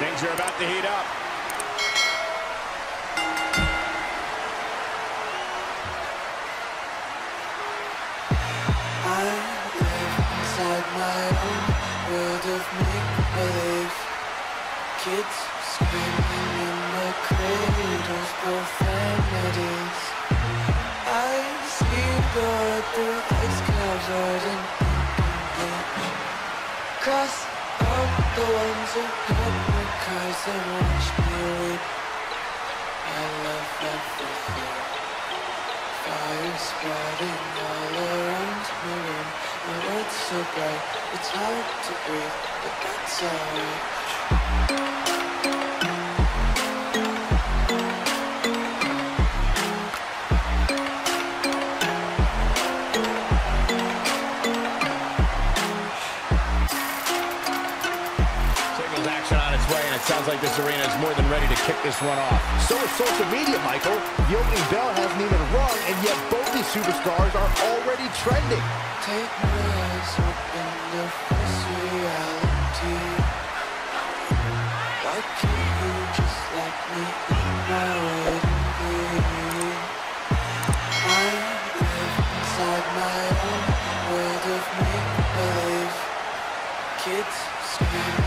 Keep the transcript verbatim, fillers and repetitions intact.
Things are about to heat up. I live inside my own world of make-believe. Kids screaming in the cradles, profanities. I see God through ice covered in ink. Cross out the ones who held my cars and watched me weep. I love everything. Fire spreading all around my room. My world's so bright, it's hard to breathe, but that's alright. Sounds like this arena is more than ready to kick this one off. So is social media, Michael. The opening bell hasn't even rung, and yet both these superstars are already trending. Take my eyes open to face reality. Why can't you just let me eat my way to be? I live inside my own world of make-believe. Kids scream.